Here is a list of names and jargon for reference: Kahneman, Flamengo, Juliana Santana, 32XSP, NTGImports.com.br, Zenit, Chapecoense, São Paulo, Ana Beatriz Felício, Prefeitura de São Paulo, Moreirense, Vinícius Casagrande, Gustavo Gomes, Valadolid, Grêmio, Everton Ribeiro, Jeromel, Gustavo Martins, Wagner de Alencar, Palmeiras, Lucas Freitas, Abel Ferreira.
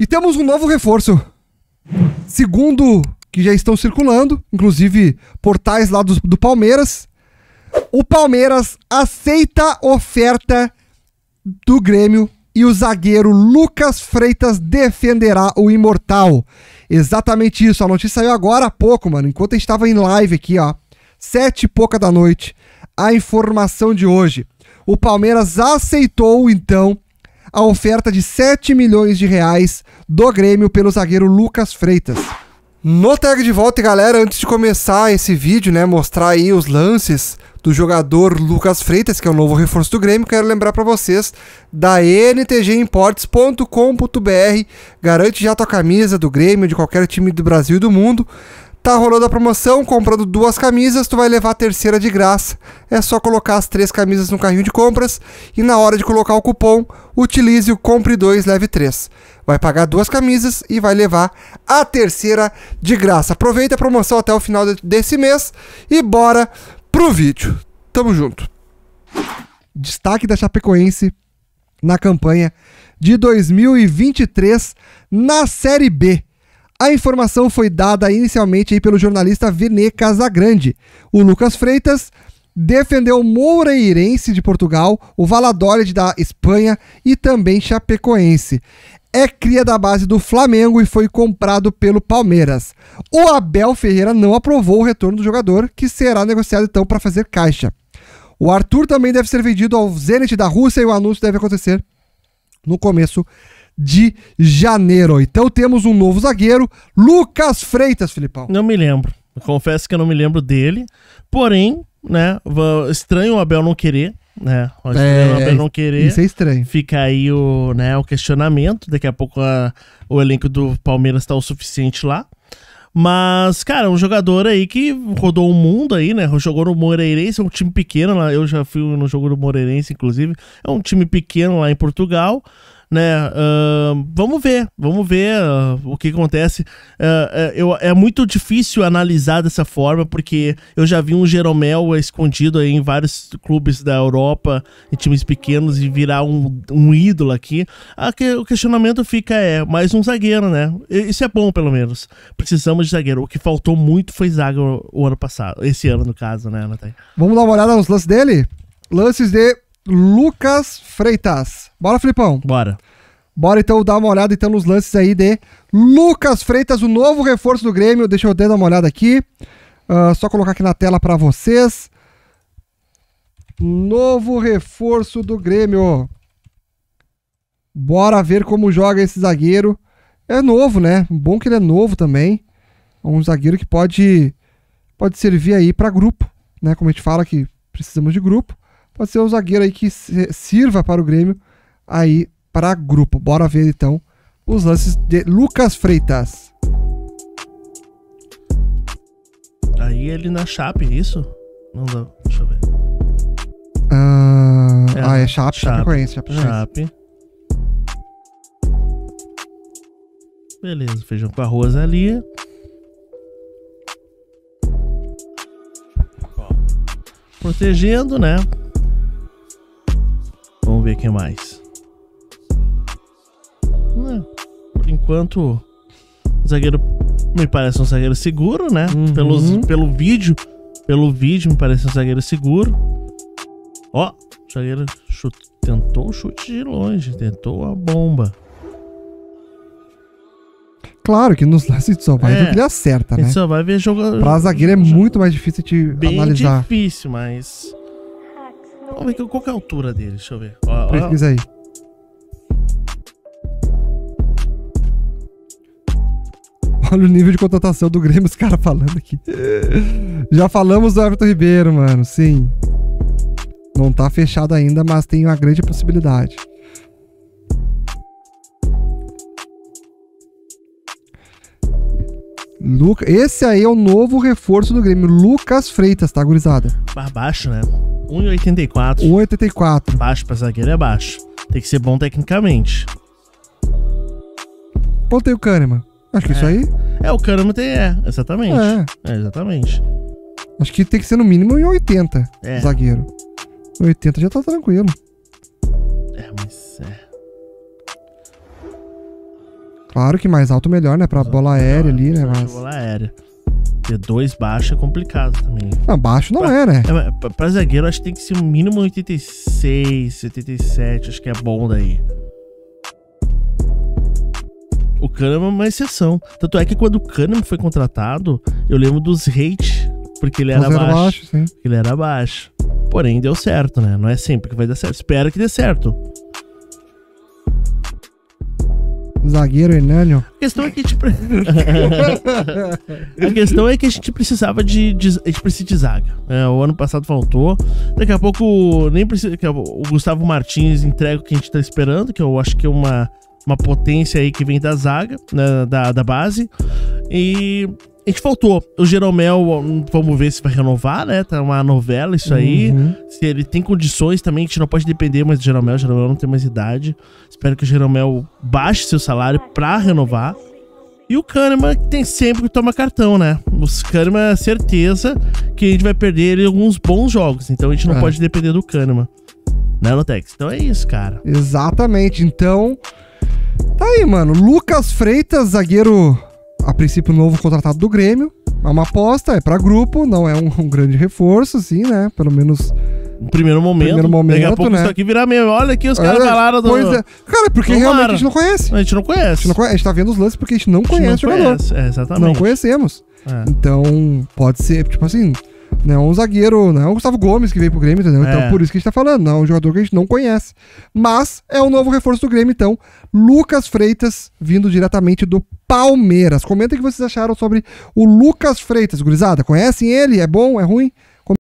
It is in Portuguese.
E temos um novo reforço. Segundo, que já estão circulando, inclusive portais lá do Palmeiras. O Palmeiras aceita a oferta do Grêmio e o zagueiro Lucas Freitas defenderá o imortal. Exatamente isso, a notícia saiu agora há pouco, mano, enquanto a gente estava em live aqui, ó, 7h pouca da noite, a informação de hoje. O Palmeiras aceitou, então, a oferta de 7 milhões de reais do Grêmio pelo zagueiro Lucas Freitas. No tag de volta, galera, antes de começar esse vídeo, né, mostrar aí os lances do jogador Lucas Freitas, que é o novo reforço do Grêmio, quero lembrar para vocês da NTGImports.com.br. Garante já a tua camisa do Grêmio, de qualquer time do Brasil e do mundo. Tá rolando a promoção, comprando 2 camisas, tu vai levar a 3ª de graça. É só colocar as 3 camisas no carrinho de compras e na hora de colocar o cupom, utilize o compre 2, leve 3. Vai pagar 2 camisas e vai levar a 3ª de graça. Aproveita a promoção até o final desse mês e bora pro vídeo. Tamo junto. Destaque da Chapecoense na campanha de 2023 na Série B. A informação foi dada inicialmente aí pelo jornalista Vinícius Casagrande. O Lucas Freitas defendeu o Moreirense de Portugal, o Valadolid da Espanha e também Chapecoense. É cria da base do Flamengo e foi comprado pelo Palmeiras. O Abel Ferreira não aprovou o retorno do jogador, que será negociado então para fazer caixa. O Arthur também deve ser vendido ao Zenit da Rússia e o anúncio deve acontecer no começo de janeiro. Então temos um novo zagueiro, Lucas Freitas, Filipão. Não me lembro. Confesso que eu não me lembro dele. Porém, né, estranho o Abel não querer, né? O Abel não querer. Isso é estranho. Fica aí o, né, o questionamento. Daqui a pouco o elenco do Palmeiras tá o suficiente lá. Mas, cara, um jogador aí que rodou o mundo aí, né? Jogou no Moreirense, é um time pequeno lá. Eu já fui no jogo do Moreirense, inclusive. É um time pequeno lá em Portugal, né? Vamos ver o que acontece. É muito difícil analisar dessa forma, porque eu já vi um Jeromel escondido aí em vários clubes da Europa, em times pequenos, e virar um ídolo aqui. O questionamento fica, mais um zagueiro, né? Isso é bom, pelo menos. Precisamos de zagueiro. O que faltou muito foi zaga o ano passado, esse ano no caso, né, Natai? Vamos dar uma olhada nos lances dele? Lances de Lucas Freitas. Bora, Filipão? Bora. Bora então dar uma olhada então nos lances aí de Lucas Freitas, o novo reforço do Grêmio. Deixa eu dar uma olhada aqui. Só colocar aqui na tela pra vocês. Novo reforço do Grêmio. Bora ver como joga esse zagueiro. É novo, né? Bom que ele é novo também. É um zagueiro que pode servir aí pra grupo, né? Como a gente fala que precisamos de grupo. Pode ser um zagueiro aí que sirva para o Grêmio aí para grupo. Bora ver então os lances de Lucas Freitas. Aí ele na Chape, isso? Não dá, deixa eu ver. É Chape, Chapecoense. Beleza, feijão com arroz ali. Protegendo, né? Vamos ver quem mais. Por enquanto, o zagueiro me parece um zagueiro seguro, né? Uhum. Pelo vídeo me parece um zagueiro seguro. Ó, o zagueiro tentou o chute de longe, tentou a bomba. Claro que nos lances só vai ver que ele acerta, né? Só vai ver jogador. Pra zagueiro é muito mais difícil de analisar. Bem difícil, mas... Vamos ver qual que é a altura dele, deixa eu ver. Ó, pesquisa aí. Olha o nível de contratação do Grêmio, os caras falando aqui. Já falamos do Everton Ribeiro, mano, sim. Não tá fechado ainda, mas tem uma grande possibilidade. Esse aí é o novo reforço do Grêmio, Lucas Freitas, tá, gurizada? Para baixo, né? 1,84. 1,84. Baixo pra zagueiro é baixo. Tem que ser bom tecnicamente. Quanto tem o Kahneman? Acho que isso aí... o Kahneman tem... exatamente. Exatamente. Acho que tem que ser no mínimo 1,80 zagueiro. 1,80 já tá tranquilo. Claro que mais alto melhor, né? Pra bola aérea ali, né? Mas... bola aérea. T2 baixo é complicado também. Não, baixo não é, né? Pra zagueiro, acho que tem que ser no mínimo 86, 87. Acho que é bom daí. O Kahneman é uma exceção. Tanto é que quando o Kahneman foi contratado, eu lembro dos hate, porque ele era baixo. Sim. Ele era baixo. Porém, deu certo, né? Não é sempre que vai dar certo. Espero que dê certo. Zagueiro Hernânio. A questão é que a gente, precisava de zaga. É, o ano passado faltou. Daqui a pouco nem precisa. O Gustavo Martins entrega o que a gente tá esperando, que eu acho que é uma potência aí que vem da zaga, né, da base. E a gente faltou. O Jeromel, vamos ver se vai renovar, né? Tá uma novela isso aí. Se ele tem condições também, a gente não pode depender mais do Jeromel. O Jeromel não tem mais idade. Espero que o Jeromel baixe seu salário pra renovar. E o Kahneman, que tem sempre que toma cartão, né? O Kahneman, certeza que a gente vai perder ele alguns bons jogos. Então a gente não pode depender do Kahneman. Né, Lotex? Então é isso, cara. Exatamente. Então... tá aí, mano. Lucas Freitas, zagueiro, a princípio, novo contratado do Grêmio. É uma aposta, é pra grupo, não é um grande reforço, assim, né? Pelo menos... no primeiro momento. Daqui a pouco, né? Isso aqui virar meio... olha aqui, os caras falaram do... Pois é. Cara, porque realmente a gente não conhece. A gente tá vendo os lances porque a gente não conhece o jogador. É, exatamente. Não conhecemos. É. Então, pode ser, tipo assim... não é um zagueiro, não é o Gustavo Gomes que veio pro Grêmio, entendeu? Então por isso que a gente tá falando, não é um jogador que a gente não conhece. Mas é um novo reforço do Grêmio, então. Lucas Freitas, vindo diretamente do Palmeiras. Comenta o que vocês acharam sobre o Lucas Freitas, gurizada. Conhecem ele? É bom? É ruim?